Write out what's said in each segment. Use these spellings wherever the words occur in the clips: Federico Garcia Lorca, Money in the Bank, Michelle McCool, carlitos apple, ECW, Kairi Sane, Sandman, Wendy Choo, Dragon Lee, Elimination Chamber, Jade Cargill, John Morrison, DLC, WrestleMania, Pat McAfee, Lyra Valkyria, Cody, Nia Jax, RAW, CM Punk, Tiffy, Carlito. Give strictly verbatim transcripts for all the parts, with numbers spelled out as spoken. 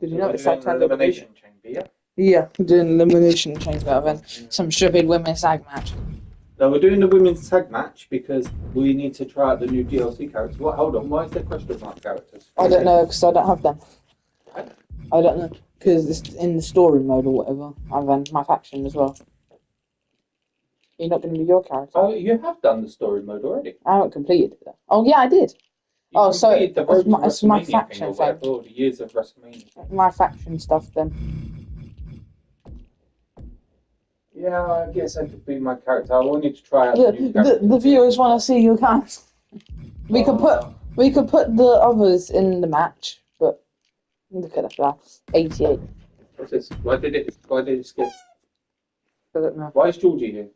Did you notice that time elimination chamber? Yeah, we did an elimination chamber and some stupid women's tag match. No, we're doing the women's tag match because we need to try out the new D L C characters. What? Hold on, why is there question mark characters? I don't know, because I don't have them. What? I don't know, because it's in the story mode or whatever, and then my faction as well. You're not going to be your character. Oh, you have done the story mode already. I haven't completed it though. Oh, yeah, I did. You oh, so it was my, it's my faction thing. All the years of WrestleMania. My faction stuff then. Yeah, I guess I could be my character. I will need to try out yeah, the new character. The, the viewers want to see your character. We oh. could put we could put the others in the match, but look at that. eighty-eight. What's this? Why did it? Why did it skip? I don't know. Why is Georgie here?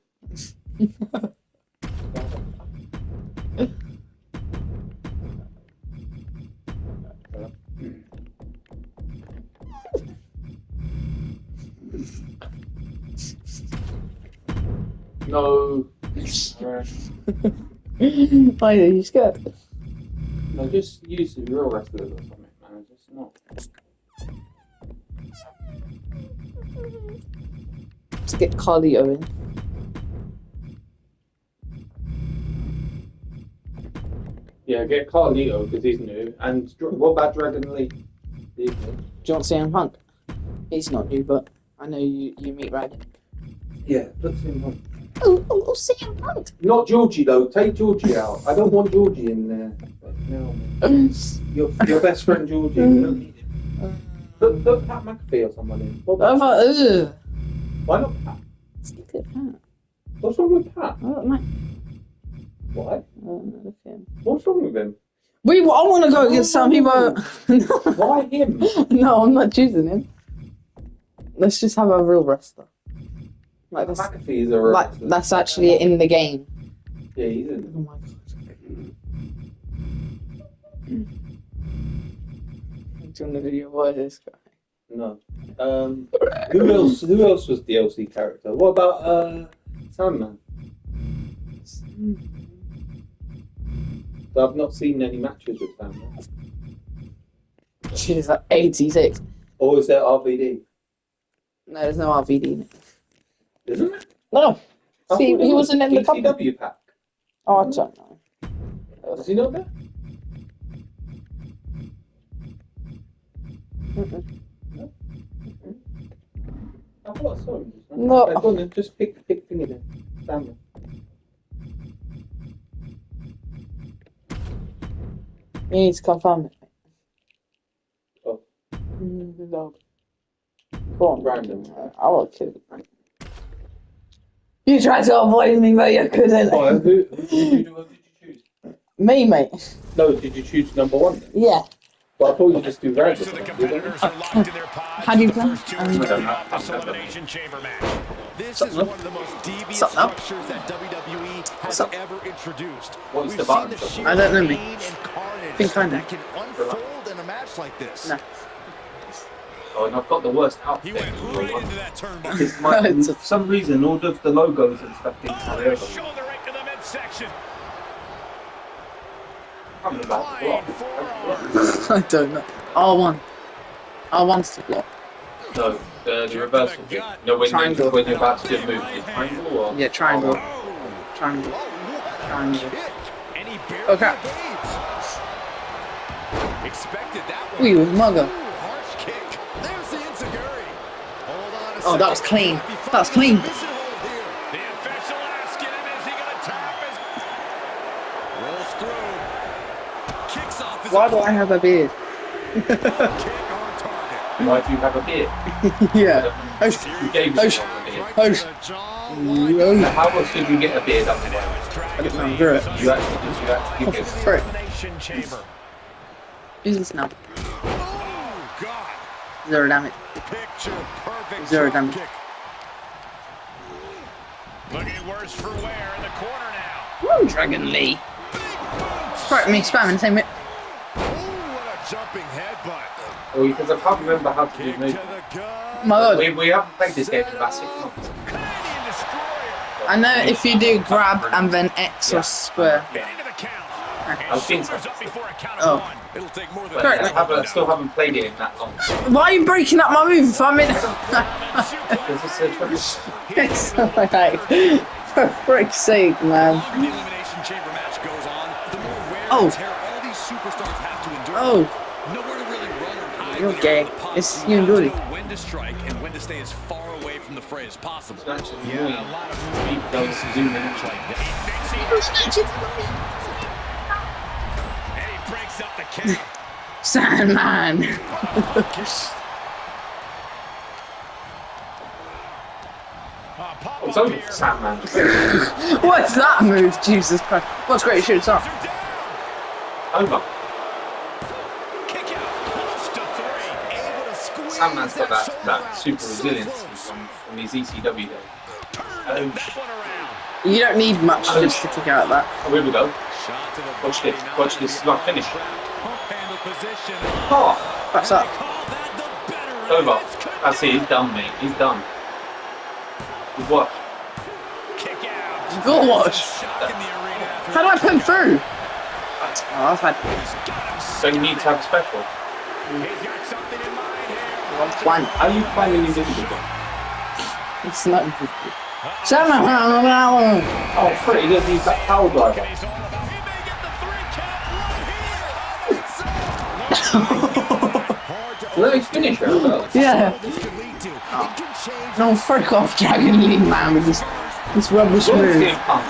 No. Why are you scared? No, just use the real wrestlers or something, man. It's not. Let's get Carlito in. Yeah, get Carlito because he's new. And what about Dragon Lee? He's new. John C M Punk. He's not new, but I know you, you meet Dragon. Yeah, put C M Punk. Oh, oh, oh, C M Punk. Not Georgie though. Take Georgie out. I don't want Georgie in there. No. your your best friend Georgie. You don't need him. Put, put Pat McAfee or someone in. What about oh, uh, why not Pat? Look at Pat. What's wrong with Pat? I don't like. What? Oh, okay. What's wrong with him? We, I want to go against some people. Why him? No, I'm not choosing him. Let's just have a real wrestler. Like that's, McAfee is a real like, wrestler. That's actually in the game. Yeah, he's in it. Oh my god. I'm doing the video. Why this guy? No. Um. Who else? Who else was the D L C character? What about uh, Sandman? Sandman. So I've not seen any matches with Sam. She's like eighty-six. Or is there R V D? No, there's no R V D in it. Isn't it? No. no. See, he wasn't in the E C W pack. Oh, I don't know. Is he not there? Mm-mm. No? Mm-mm. I thought I saw him. No. Okay, go on then, just pick the finger then. Sam. You need to confirm it. Oh. No. Go on. Random. I will kill you. You tried to avoid me, but you couldn't. Oh, who, who, who, who did you choose? Me, mate. No, did you choose number one then? Yeah. Well, I thought you just do random. So the competitors are locked in their pods. How do you play? Elimination chamber match. This is one of the most devious structures that W W E has ever introduced. What's the bottom? I don't know. I think I know. That can unfold in a match like this. No. Oh, and I've got the worst outfit. Right into that turnbuckle. My, for some reason, all of the logos and stuff didn't carry over. Shoulder right to the midsection. I'm about to block. I don't know. R one. R one's to block. No, the, the reversal. The no, when, triangle. When you're about to do a move, is triangle or? Yeah, triangle. Oh. Triangle. Triangle. Oh, okay. Expected that one. Ooh, mugger. Harsh kick. There's the enziguri. Hold on a second. Oh, that was clean. That was clean. The official asking him, is he going to tap his... Rolls through. Kicks off his... Why do I have a beard? Why do you have a beard? Yeah. Oh, oh, how much did you get a beard up there? I just went through it. You actually did. You actually did. Oh, frick. Business now. Oh, God. Zero damage. Picture perfect. Zero damage. Looking worse for wear in the corner now. Woo, Dragon Lee. Strike me, spamming, same it. Oh, what a jumping headbutt. Oh, because I can't remember how to do move. My lord. We, we haven't played this game for about six months. I know if you do grab and then X yeah. or square. Yeah. I've seen that. Oh. Apparently I haven't, still haven't played it in that long. Why are you breaking up my move? I'm in... It's like... For frick's sake, man. Oh. Oh. You're gay. It's you and Rudy. To strike and when to stay as far away from the fray as possible. Yeah, a lot of those do match like that. And he breaks up the count. Sandman. What's up with Sandman? What's that move? Jesus Christ. What's great shoots up? Over. Sandman's got that, that super resilience from, from his E C W day. Um, you don't need much um, just to kick out that. Oh, here we go. Watch this. Watch this. It's not finished. Oh, that's up. Over. That's it. He's done, mate. He's done. You've watched. You've got to watch. How do I put him through? Oh, I've had. So you need to have special. One. Are you climbing invisible? It's not invisible. Oh, pretty. He doesn't use that power driver. Let me finish her, though. Yeah. Oh. No, fuck off, Dragon Lee, man, with this, this rubbish move. Oh,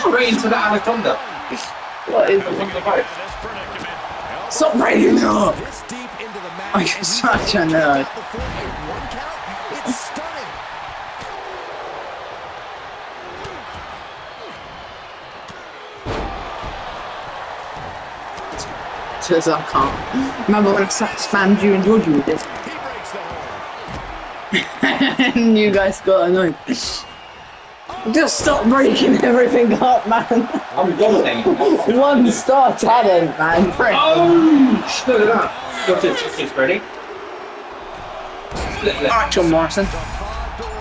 straight into the anaconda. What is it? Stop breaking it up! I'm such a nerd. Says I can't. Remember when I spammed you and Georgie with this? And you guys got annoyed. Just stop breaking everything up, man. I'm dominating. One star talent, man. Frick. Oh, look at that. Got it, it's ready. Alright, John Morrison.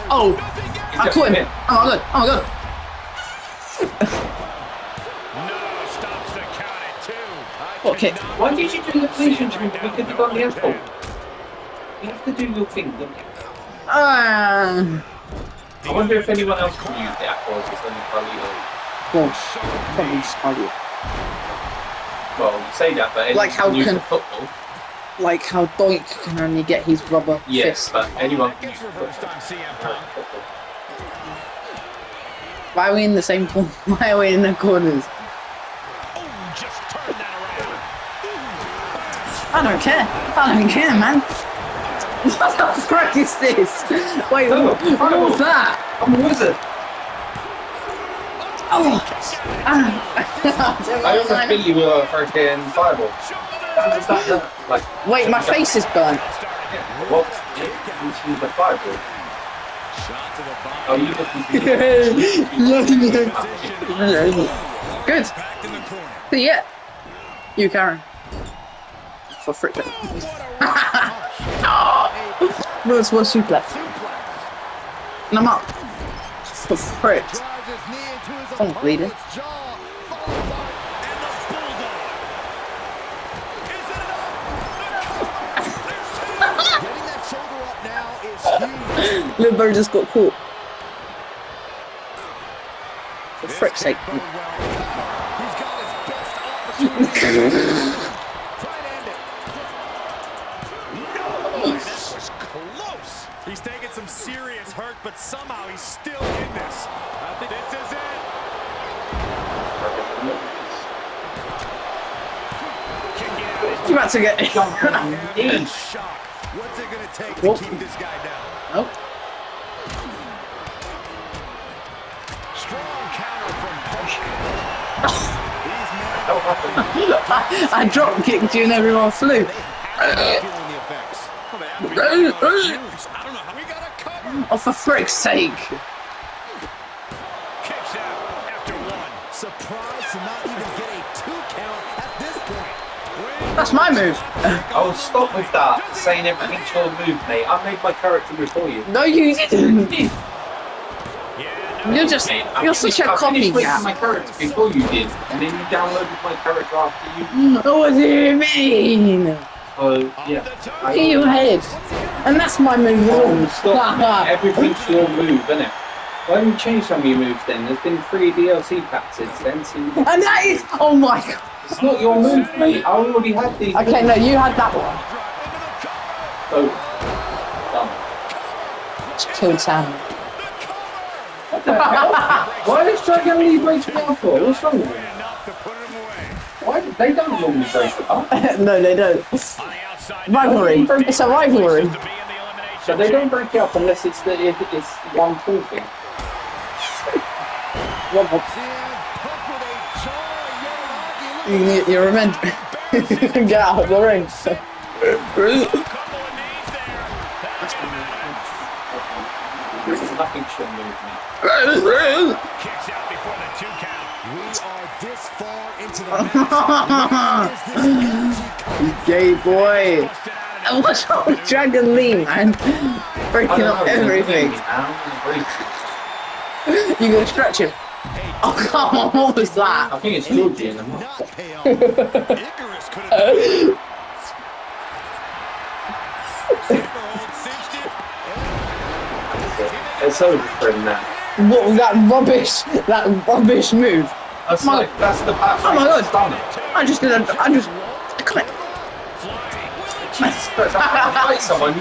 Oh, he's I caught him. him. Oh, look, oh my god. No, stops the count at two. What kick? Why did you do the position to me? Because you got the asshole. You have to do your thing, don't you? Uh, I wonder if anyone else can use the apple as it's only Carlito. Well, probably just Carlito. Well, you say that, but like how can football. Like how Doink can only get his rubber yes, fist. Yes, but anyone can use football. Why are we in the same corner? Why are we in the corners? Oh, just turn that around. I don't care. I don't care, man. What the frick is this? Wait, oh, what was that? I'm a wizard. Oh, I almost beat you with a freaking fireball. Like, wait, my face is burnt. What? She's a fireball. Oh, you look. Good. So yeah, you Karen. For frick. Oh, that's one suplex. And I'm up. For frick. Don't bleed it. Little bird just got caught. For frick's sake. He's taking some serious hurt, but somehow he's still in this. I think this is it. You're about to get a shock. What's it going to take to keep this guy down? Nope. Strong counter from Push. I, I dropped kicked you and everyone flew. Oh, for frick's sake! Kicks out after one. Surprised to not even get a two count at this point. That's my move. I'll stop with that. Saying everything's your move, mate. I made my character before you. No, you didn't. Yeah. You're just, I you're such a copycat. I my character before you did, and then you downloaded my character after you. No, what do you mean? So, yeah. I, in your head. And that's my move. Oh, stop. Everything's your move, isn't it? Why don't you change some of your moves then? There's been three D L C packs since then. So and that is, oh my god. It's not your move, mate. I already had these. Okay, moves. No, you had that one. Oh. Done. Just killed Sam. What the hell? Why does Dragon Lee break the arm for? What's wrong with him? Why do they don't normally break the arm? No, they don't. Rivalry. It's a rivalry. So they don't break it up unless it's the if it's one full thing. You're a man. Get out of the ring. This is nothing she'll move me. Kicks out before the two count. We are this far into the match. Gay boy. And watch out with Dragon Lee, man. Breaking up everything. You gonna stretch him? Oh come on, what was that? I think it's Georgie in the mouth. It's over for him now. What, that rubbish, that rubbish move. That's, my, like, that's the back. Oh my god, done it. I just did a, I just, come here. Jesus Christ, I'm trying to fight someone.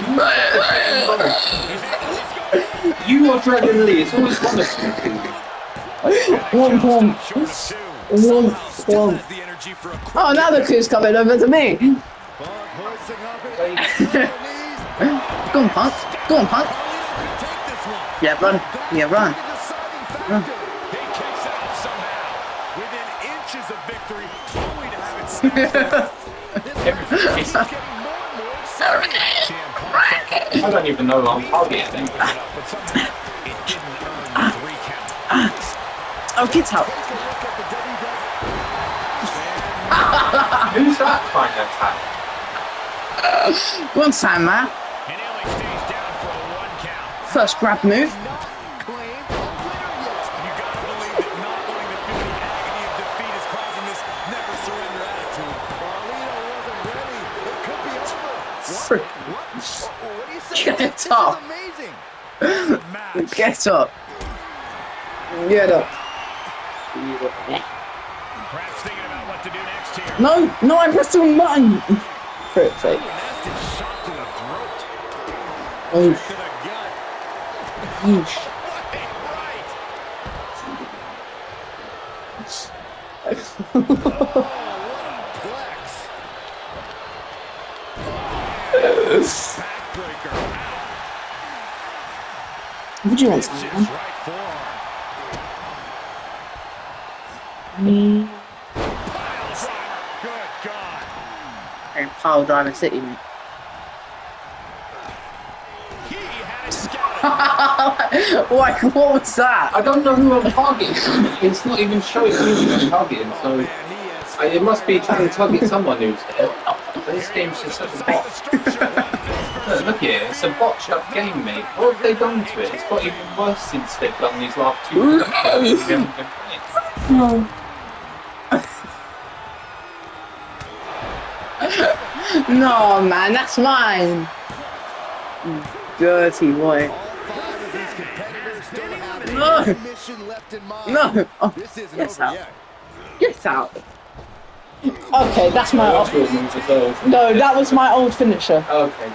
You are Dragon Lee, it's always one of you. One, one, one, one. Oh, now the crew's coming over to me. Go on, Punk. Go on, Punk. Yeah, run. Yeah, run. Run. They kicks out somehow within inches of victory. Cody to have it smashed. I don't even know how I'll get things. Oh, kids help. Who's that kind of attack? Go on, Sandman. First grab move. Get up. Get up. Get up. No, no, I pressed on mine. Perfect. Oh. Would you want something? Me. And pile driver city, mate. Like, what was that? I don't know who I'm targeting. It's not even showing who I'm targeting, so... I, it must be trying to target someone who's there. This game's just such a bot. Look, look here, it's a botched-up game, mate. What have they done to it? It's got even worse since they've done these last two games. No. No, man, that's mine. Dirty boy. No! No! Oh, get out. Get out. Okay, that's my old finisher. No, that was my old finisher. Okay.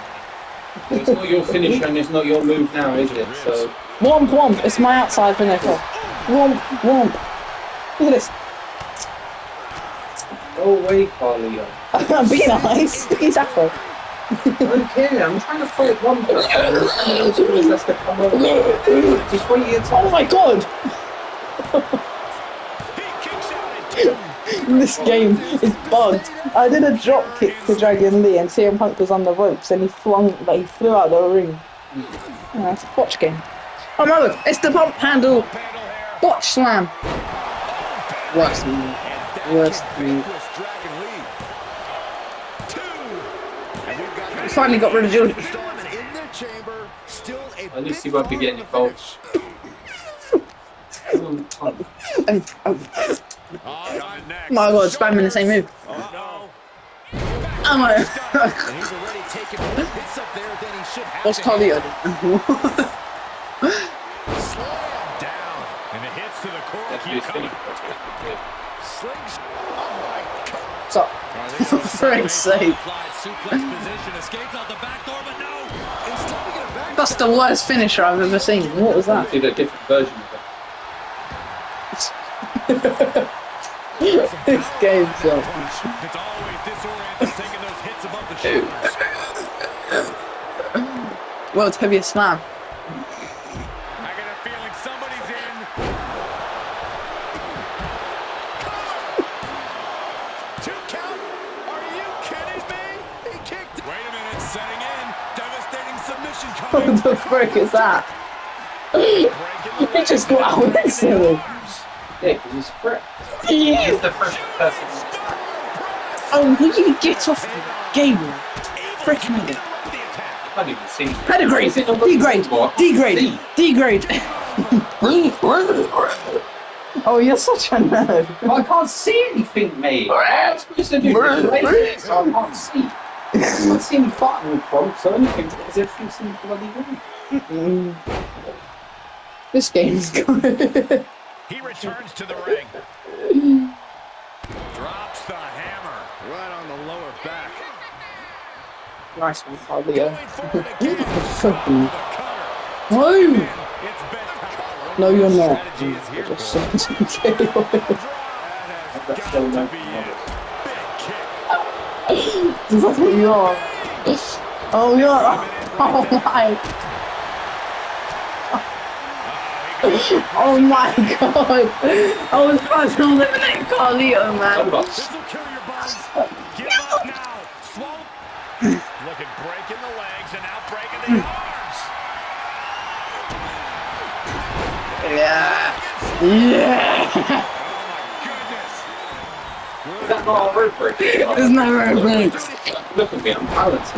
Well, it's not your finisher and it's not your move now, is it? So. Womp womp, it's my outside finisher. Womp womp. Look at this. Go away, Carlito. Be nice. He's afro. Okay, I'm trying to fight one person. Just wait here. Oh my god! This game is bugged. I did a drop kick to Dragon Lee and C M Punk was on the ropes and he flung, like, he flew out of the ring. Yeah, it's a botch game. Oh no, look, it's the pump handle. Botch slam. Worst move. Worst move. Finally got rid of Jordan. At least he won't be getting involved. on, on. Oh, oh. Oh my God, spamming the same move. Oh, no. Oh my God. What's Carlito doing? Stop. For frig's sake. That's the worst finisher I've ever seen. What was that? Did a different version of it. This game's up. It's always disoriented taking those hits above the shoulders. World's heaviest man. What the frick is that? He just got out next to him. Yeah, because he's frick. He is the frick person. Oh, will you get off the game? Frick nigga. I didn't even see him. Pedigree! Degrade! Degrade! Degrade! Oh, you're such a nerd. I can't see anything, mate. I'm supposed to do this, so I can't see. I've seen farting with Bob, so anything because everything seems bloody good. This game's good. He returns to the ring. Drops the hammer right on the lower back. Nice one, Carlito. Whoa! No, you're not. Just that's still no. That's what you are. Oh, you are. Oh my. Oh my God. I was trying to eliminate Carlito, man. Look at breaking the legs and now breaking the arms. Yeah. Yeah. That's not a rope break. It's not a rope break. Look at me, I'm balanced.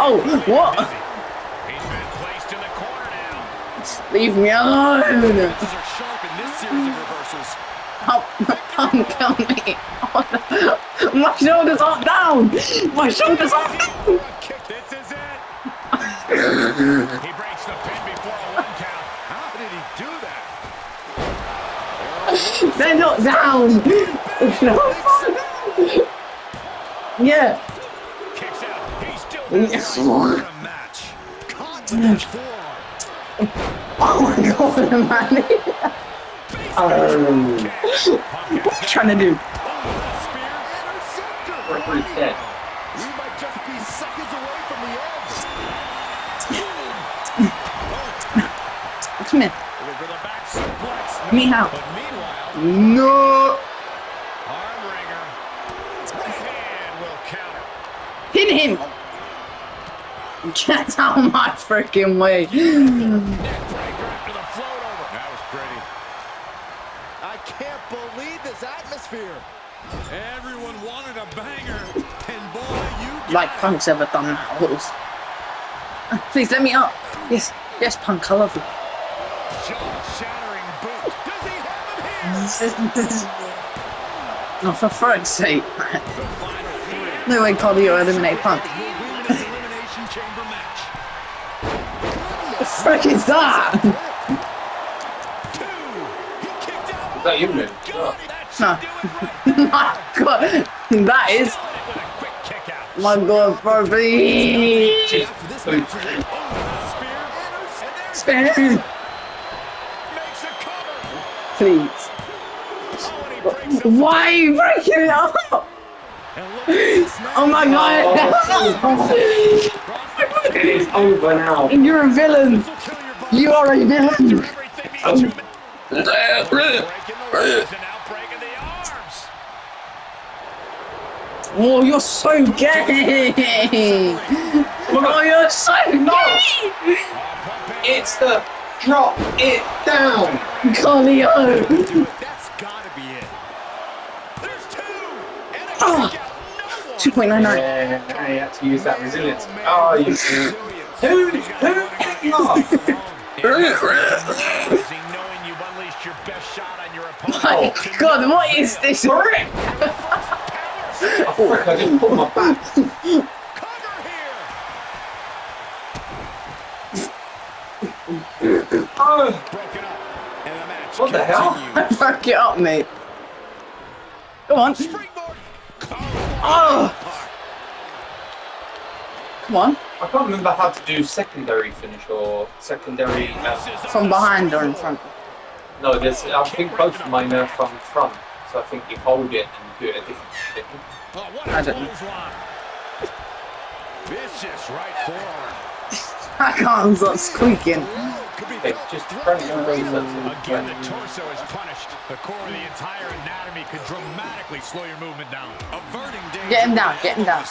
Oh, what? He's been placed in the corner now. Leave me alone. Don't kill me. My shoulders are down. My shoulders are down. This is it. He breaks the pin before a one count. How did he do that? They're not down! Yeah. Kicks out. He's still in a match. Oh my God, man. Um, what are you trying to do? We might just be seconds away from the edge. Come here. Me how? No! Arm ringer. And will counter. Hit him! Get out of my freaking way! Neck breaker after the float over. That was pretty. I can't believe this atmosphere. Everyone wanted a banger. And boy, you like Punk's ever done that. Was... Please let me up. Yes, yes, Punk, I love you. Jaw-shattering boot. Does he have it here? Oh, for fright's sake. No way Carlito eliminated Punk. What the frick is that? Is that you, man? No. My God. That is... My God, bro, please. Spin. Please. Why are you breaking it up? Oh my God! Oh, it is over now. You're a villain. You are a villain. Oh, you're so gay. Oh, you're so gay. It's the drop it down, Carlito. That's gotta be it. There's two. Oh, two point nine nine. Yeah, I had to use that resilience. Oh, you. Dude, dude, my God, what is this? I feel like I didn't put my back. Oh. What the hell? I broke it up, mate. Come on. Oh. Come on. I can't remember how to do secondary finish or secondary... Uh, from behind or in front? No, there's, I think both of mine are from front. So I think you hold it and do it a different thing. I don't know. That arm's not squeaking. Okay, just try to again, the torso is punished. The core of the entire anatomy could dramatically slow your movement down. Averting danger. Get him down, get him down.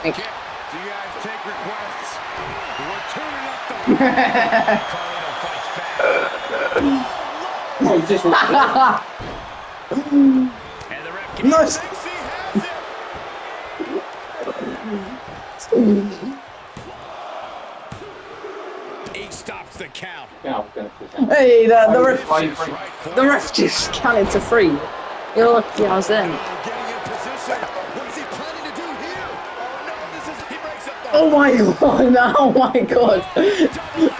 Thank you. Do you guys take requests? We're tuning up the Carlito fights back. No, just and the ref can nice. He stops the count. Hey, the, the ref right the ref just counted to three. You're lucky I was in. Oh my God, oh my God.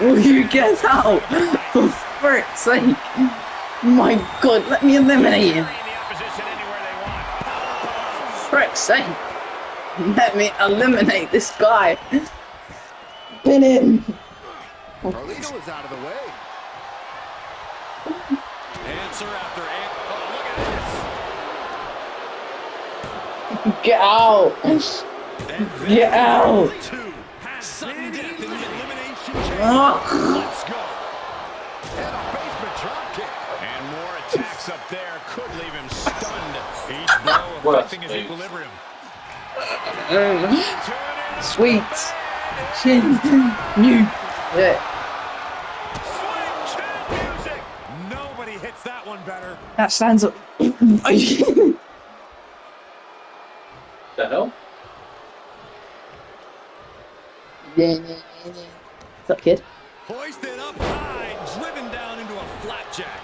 Will you get out? For frick's sake. My God, let me eliminate him. Frick's sake. Let me eliminate this guy. Pin him. Carlito is out of the way. Answer after answer. Oh, look at this. Get out. Get out! Let's go. And a basement drop kick. And more attacks up there could leave him stunned. Each blow affecting his equilibrium. Sweet. New. Yeah. Nobody hits that one better. That stands up. That help? Yeah, yeah, yeah, yeah. What's up, kid? Hoisted up high, driven down into a flapjack.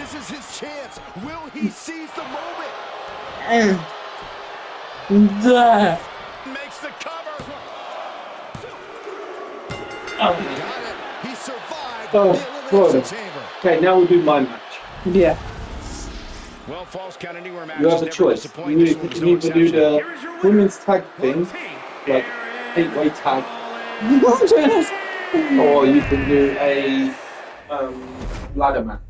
This is his chance. Will he seize the moment? Duh. Makes the cover. Oh, he got it. He survived. Oh, Florida. Okay, now we'll do my match. Yeah. Well, false count anywhere match. You have a choice. You can either do the women's tag thing, like eight-way tag, or you can do a um, ladder match,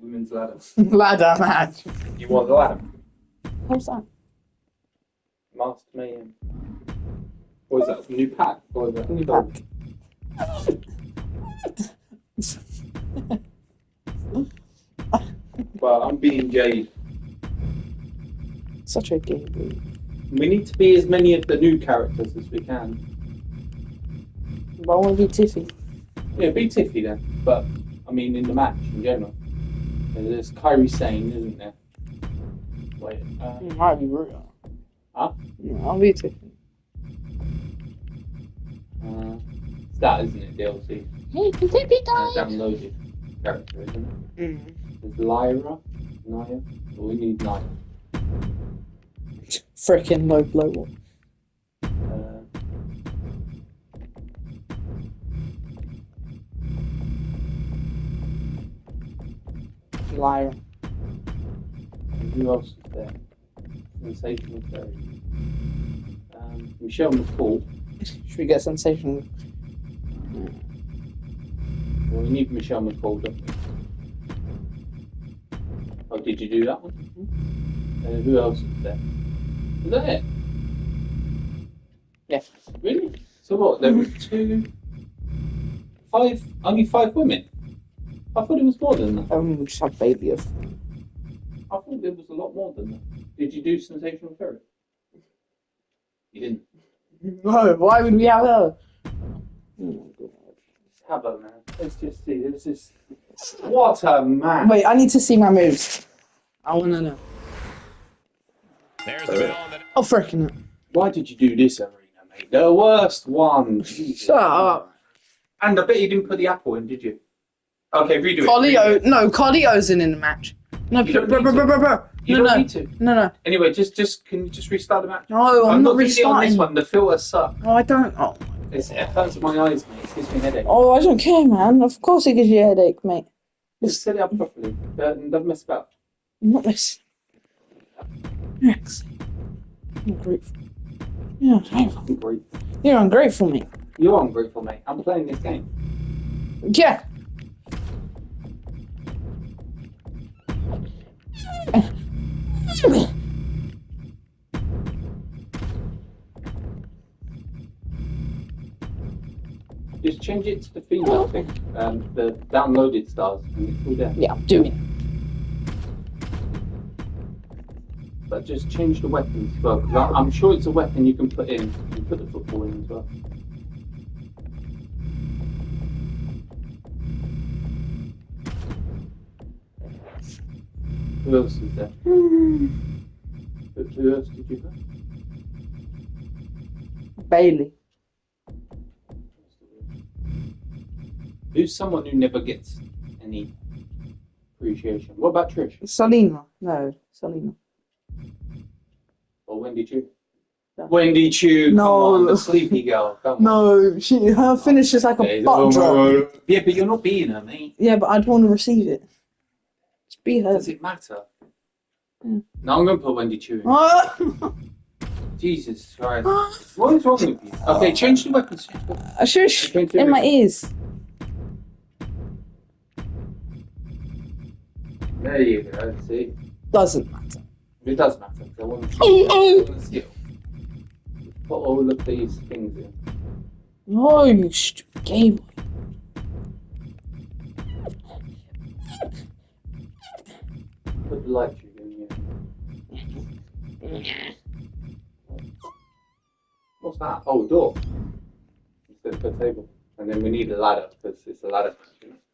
women's ladder. Ladder match. You want the ladder? What's that? Masked Mayhem. Or is that a new pack? Or is that a new pack? Well, I'm being Jade. Such a gay dude. We need to be as many of the new characters as we can. Why won't we be Tiffy? Yeah, be Tiffy then. But, I mean, in the match in general. There's Kairi Sane, isn't there? Wait, uh... It might be brutal. Huh? No, I'll be Tiffy. Uh... It's that, isn't it, D L C? Hey, Tiffy died! Uh, downloaded character, isn't it? Mm-hmm. There's Lyra, Nia, but we need Nia. Frickin' low blow one. Uh, Lyra. And who else is there? Sensational Fairy. Um, Michelle McCool. Should we get Sensational? Well, we need Michelle McCool, don't we? Oh, did you do that one? Mm-hmm. Uh, who else is there? Is that it? Yes. Yeah. Really? So what? There were two, five, only five women. I thought it was more than that. Um, we just had babies. I thought there was a lot more than that. Did you do Sensational Fairy? You didn't. No. Why would we have her? Oh my God. Have her, man. Let's just see. Let's just. What a man. Wait, I need to see my moves. I want to know. There's the oh, freaking it. Why did you do this, Arena, mate? The worst one. Shut up. And I bet you didn't put the apple in, did you? Okay, redo it. Carlito, no, Carlito's in in the match. No, you don't, bro, need, bro, to. Bro, bro, bro. You no, don't no. need to. No, no. Anyway, just, just, can you just restart the match? No, I'm, I'm not restarting. I'm not on this one. The filter sucks. Oh, I don't. Oh. It's, it hurts my eyes, mate. It gives me a headache. Oh, I don't care, man. Of course it gives you a headache, mate. Just set it up properly. Don't, don't mess about. I'm not messing. Yes. I'm ungrateful. You're ungrateful. You're ungrateful, mate. You're ungrateful, mate. I'm playing this game. Yeah. Just change it to the female thing, um, the downloaded stars, and it's all there. Yeah, do it. But just change the weapons as well, because I'm sure it's a weapon you can put in, you can put the football in as well. Who else is there? Who else did you have? Bailey. Who's someone who never gets any appreciation? What about Trish? Selena. No, Selena. Or Wendy Choo? No. Wendy Choo, no. Come on, the sleepy girl. Come no, on. She, her finish is like a butt drop. Yeah, but you're not being her, mate. Yeah, but I'd want to receive it. Be her. Does it matter? Mm. No, I'm going to put Wendy Choo in. Oh. Jesus Christ. Oh. What is wrong with you? Okay, change the weapons. Uh, shush, change the in weapons. My ears. There you go, let's see. Doesn't matter. It does matter, because I want to see, I want to see it. Put all of these things in. No, you stupid gay boy. Put the light tube in here. What's that? Oh, door. Instead of the table. And then we need a ladder, because it's a ladder.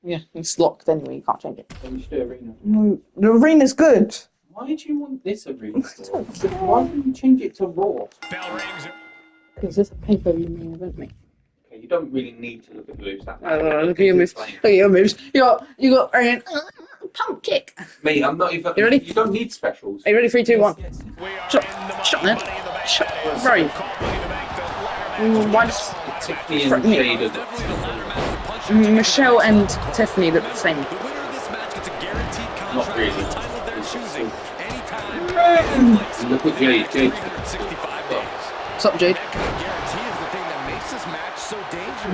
Yeah, it's locked anyway, you can't change it. Then you should do arena. No, the arena's good. Why did you want this arena? Why didn't you change it to Raw? Because there's a paper in there, don't we? Okay, you don't really need to look at the moves that much. Uh, look at your moves. Look at your moves. You got, you got, Arian. Pump kick. Mate, I'm not even. You ready? You don't need specials. Are you ready? Three, two, one. Yes, yes. Shot, shot, man. Shot, right. Why does Tiffy and Jade look the Michelle and Tiffany look the same? Not really. Mm. Look at Jade. Jade. What's up, Jade?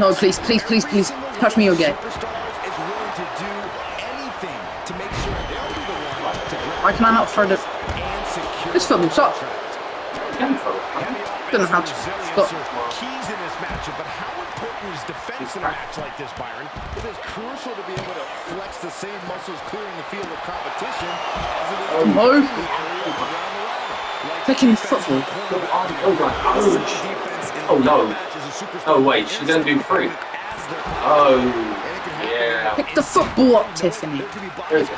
No, please, please, please, please, touch me again. Why can I not throw the... This film sucks. I don't know how to stop. Keys in this matchup, but how important is defense in a match like this, Byron? It is crucial to be able to flex the same muscles clearing the field of competition as it is... Oh, no. Taking the football. Oh, no. Oh, wait, she doesn't do free. Oh, yeah. Pick the football up, Tiffany. There it is.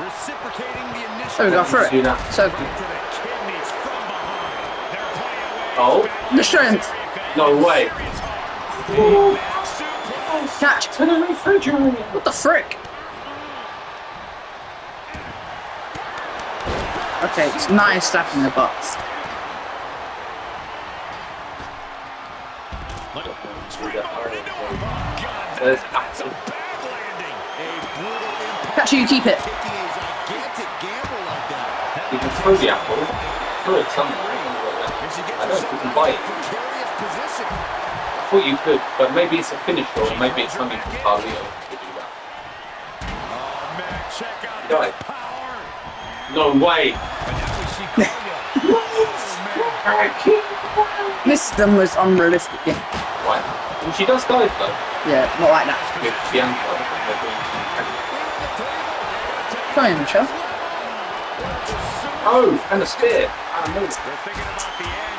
Reciprocating the initial. Oh, go for it. So. Oh. The strength. No way. Ooh. Catch. What the frick? Okay, it's nice stuff in the box. Catch you, keep it. You can throw the apple, throw it somewhere. I don't know if you can buy it. I thought you could, but maybe it's a finish or maybe it's something for Carlito to do that. Die. No way! This one was unrealistic, yeah. Why? And she does dive though. Yeah, not like that. With Bianca. Try him, Michelle. Oh, and a spear. I know.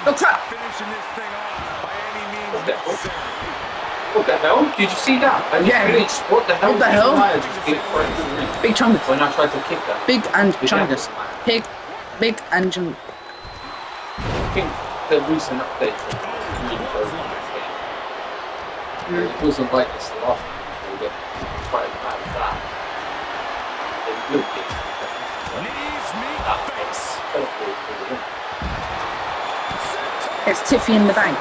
Oh, crap. Finishing this thing off by any means. What the hell? Did you see that? I yeah. Just, what the hell? What the hell? Just big chungus. When I tried to kick that. Big and big chungus. chungus. Big, big and chungus. I think the recent update really it wasn't like this a lot. We get quite bad at that. They will get leaves me a face. It's Tiffy in the bank.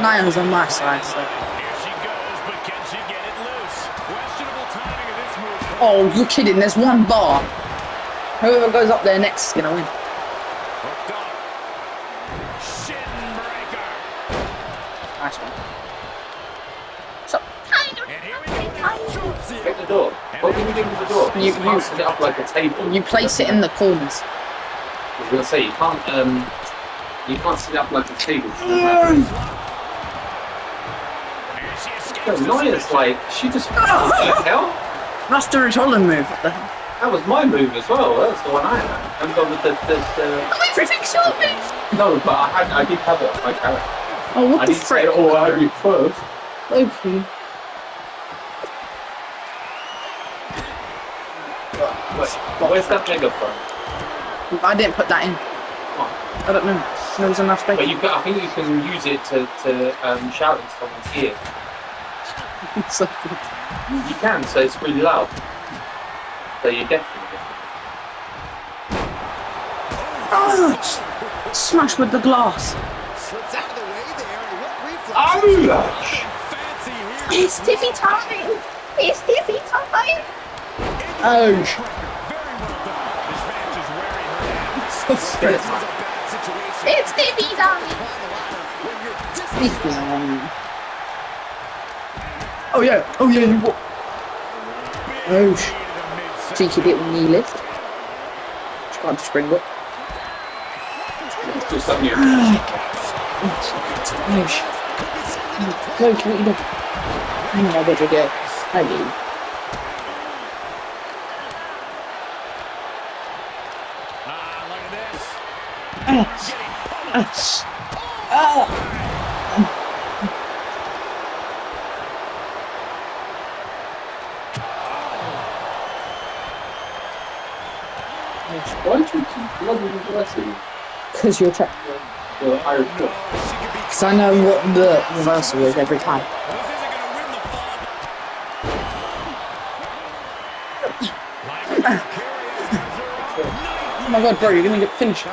Nia's on my side, so. Here she goes, but can she get it loose? Questionable timing of this move. Oh, you're kidding, there's one bar. Whoever goes up there next is gonna win. Nice one. So kind of get the door. What do we do with the door? You, you set it up like a table. You place it in the corners. I was gonna say you can't um you can't set it up like a table. That's Nia's like, she just... What the hell? That's the Holland move. What the hell? That was my move as well. That's the one I had. I'm going with the... the, the... Oh, everything's your move! No, but I, had, I did have it on my character. Oh, what I the frick? I didn't say it all over you first. Okay. Wait, where's that nigga from? I didn't put that in. What? I don't know. There was enough space. But you can, I think you can use it to, to um, shout into someone's ear. So good. You can, so it's really loud. So you're definitely. Oh! Smash with the glass. Slips out of the way there and what reflex. It's Tiffy time! It's Tiffy time! Oh! It's Tiffy time! It's Tiffy time! Oh yeah, oh yeah, you what? Oh sh... Cheeky little knee lift. Just trying to spring up. Do something new. Oh sh... No, no, no, no. Hang on, I better get... I do. Ah, look at this. Ah, ah, ah. Why do you keep bloody reversing? Because you're trapped with the Irish foot. Because I know what the reversal is every time. Oh my god, bro, you're going to get finished.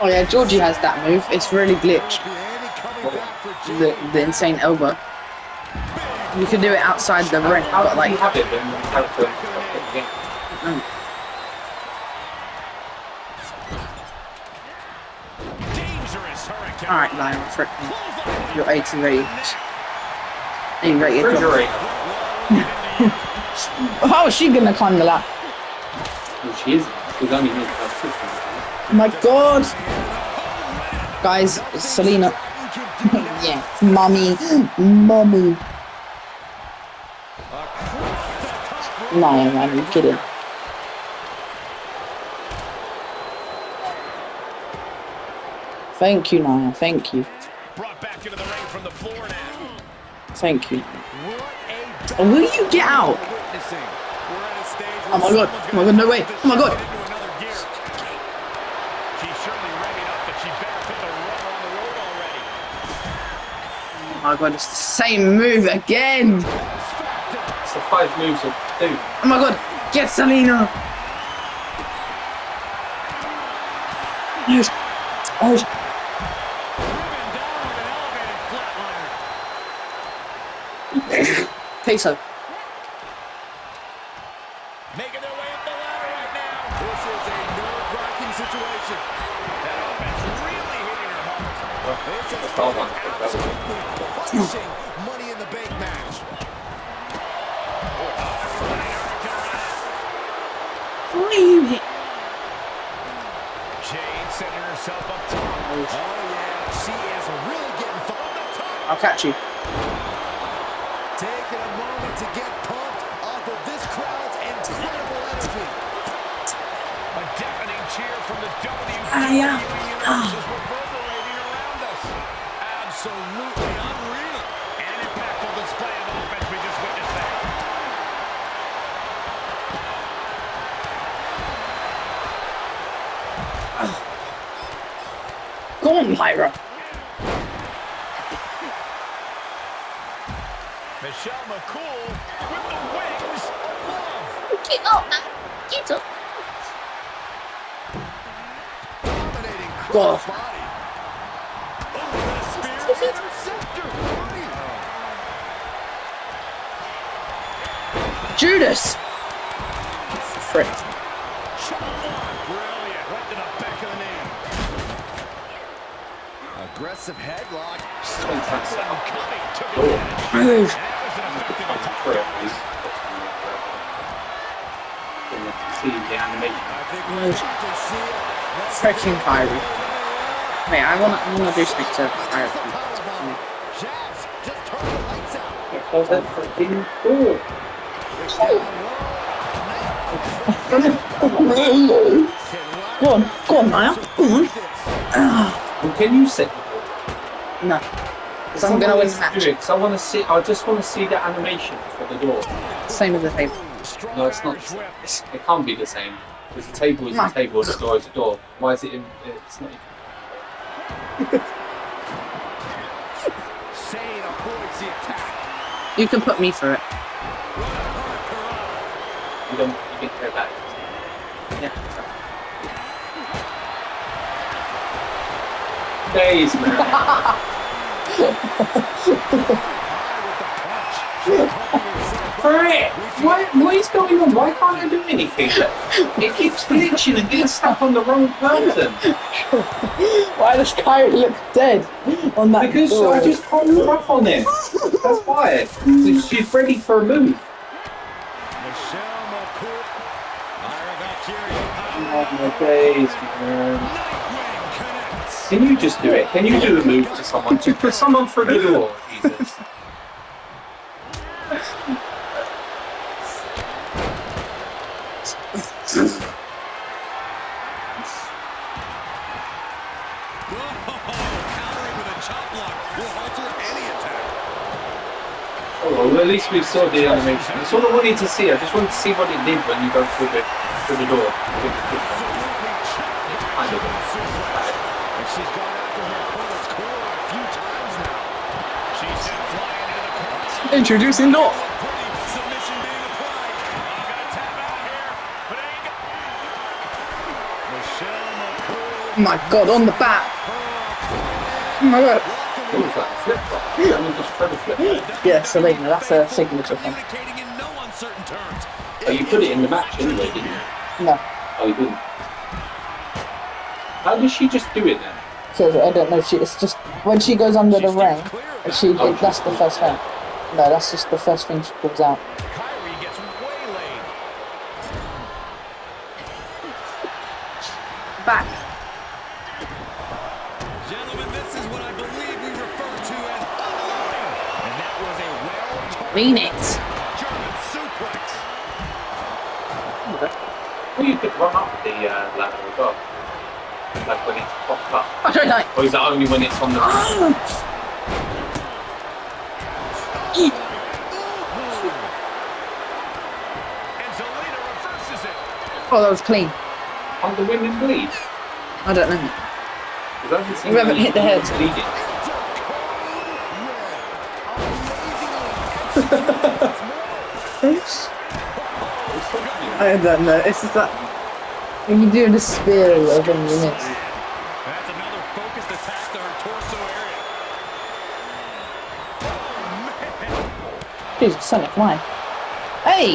Oh yeah, Georgie has that move. It's really glitched. The, the insane elbow. You can do it outside the ring, but like... How do you have it when you have to have it again? Oh. Alright, Lion, frick me. You're eighty rated. eighty rated. How is she gonna climb the lap? Well, she is. She's only made about fifty. My god! Guys, Selena. Yeah. Mommy. Mommy. Lion, man, you kidding. Thank you, Nia. Thank you. Brought back into the ring from the floor now. Thank you. Oh, will you get out? Oh my god! Oh my god! No way! Oh my god! Oh my god! It's the same move again. It's the five moves of two. Oh my god! Get Selena. Yes. Oh. Peso. Making their way up the ladder right now. This is a nerve-wracking situation. That offense really hitting her hard. Well, this is an absolutely punishing money in the bank match. Leave it. Jade setting herself up top. Oh, yeah. She is really getting far up top. I'll catch you. Taking a moment to get pumped off of this crowd's incredible energy. A deafening cheer from the W W E is reverberating around us. absolutely unreal. An impactful display of offense we just witnessed there. Go on, Lyra. Michelle McCool with the wings of love. Get up, man. Get up. Dominating cross body. Over the spear interceptor. Judas. Frick. Brilliant. Right to the back of the knee. Aggressive headlock. So oh, move. Freaking Kairi. Wait, I wanna, I wanna do something to Kairi. Because that freaking cool. Go on, go on, Maya. Go on. Can you sit? No. Because I'm gonna win the match. Because I wanna see, I just wanna see the animation for the door. Same as the table. No, it's not. It's, it can't be the same. Because the table is no. the table, the door is the door. Why is it in? It's not. You can put me through it. You don't. You can go back. Yeah. Days, man. Frick! Why, what is going on? Why can't I do anything? It keeps glitching and getting stuck on the wrong person. Why does Kairi look dead on that Because door? I just can't look up on him. That's why. She's ready for a move. Michelle McCool. Lyra got Kairi. Oh, can you just do it? Can you do a move to someone? To put someone through the door, Jesus. Well, at least we saw the animation. That's all I wanted to see. I just wanted to see what it did when you go through the through the door. Kind of. And she's gone after her opponent's core a few times now. She's flying into the corner. Introducing North. Submission being applied. I'm gonna tap out here, but it ain't got Michelle McCool. My God, on the back. Oh my God. What was that? Flip flop. Yeah, Selena, that's a signature thing. Oh, you put it in the match anyway, didn't you? No. Oh, you didn't. How does she just do it then? Because I don't know. She it's just when she goes under the ring, she oh, it, that's the first thing. No, that's just the first thing she pulls out. Kairi gets waylaid. Back. Mean it. Well, you could run up the uh, ladder as well. Like when it's popped up. I don't know. Or is that only when it's on the roof? And Zelina reverses it. Oh, that was clean. On the women bleed? I don't know. You haven't hit the head. Bleeding. I don't know, it's just that when you do the spear over the minute. That's another focused attack to her torso area. Oh, man. Dude, Sonic, why? Hey!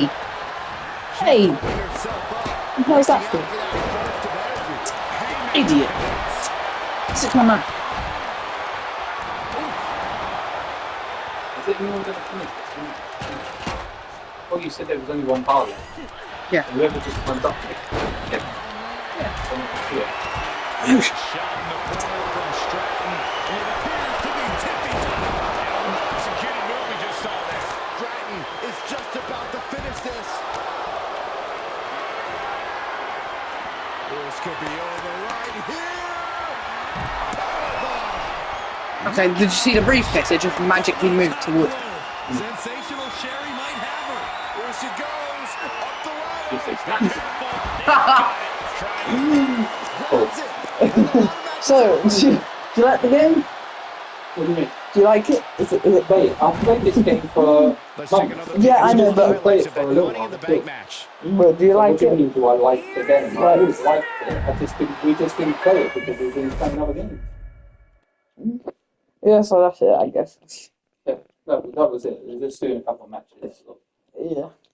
Hey! What is that for? Idiot! Sit on that. Is it anyone going to finish? Oh, you said there was only one bar left. Yeah. And whoever just runs up to it. Yeah. Yeah. Oosh. Stratton is just about to finish this. This could be over right here. I'm saying, did you see the briefcase? It just magically moved towards. Sensational Sherry might have her. Here she goes up the ladder. So, do you, do you like the game? What do you mean? Do you like it? Is it, is it great? I've played this game for months. Yeah, I know, but I've played it for a little while. Well, do you so like it? Do I like the game? Right. I always liked it. I just didn't, we just didn't play it because we were going to play another game. Yeah, so that's it, I guess. Yeah, no, that was it. We were just doing a couple of matches. Yeah.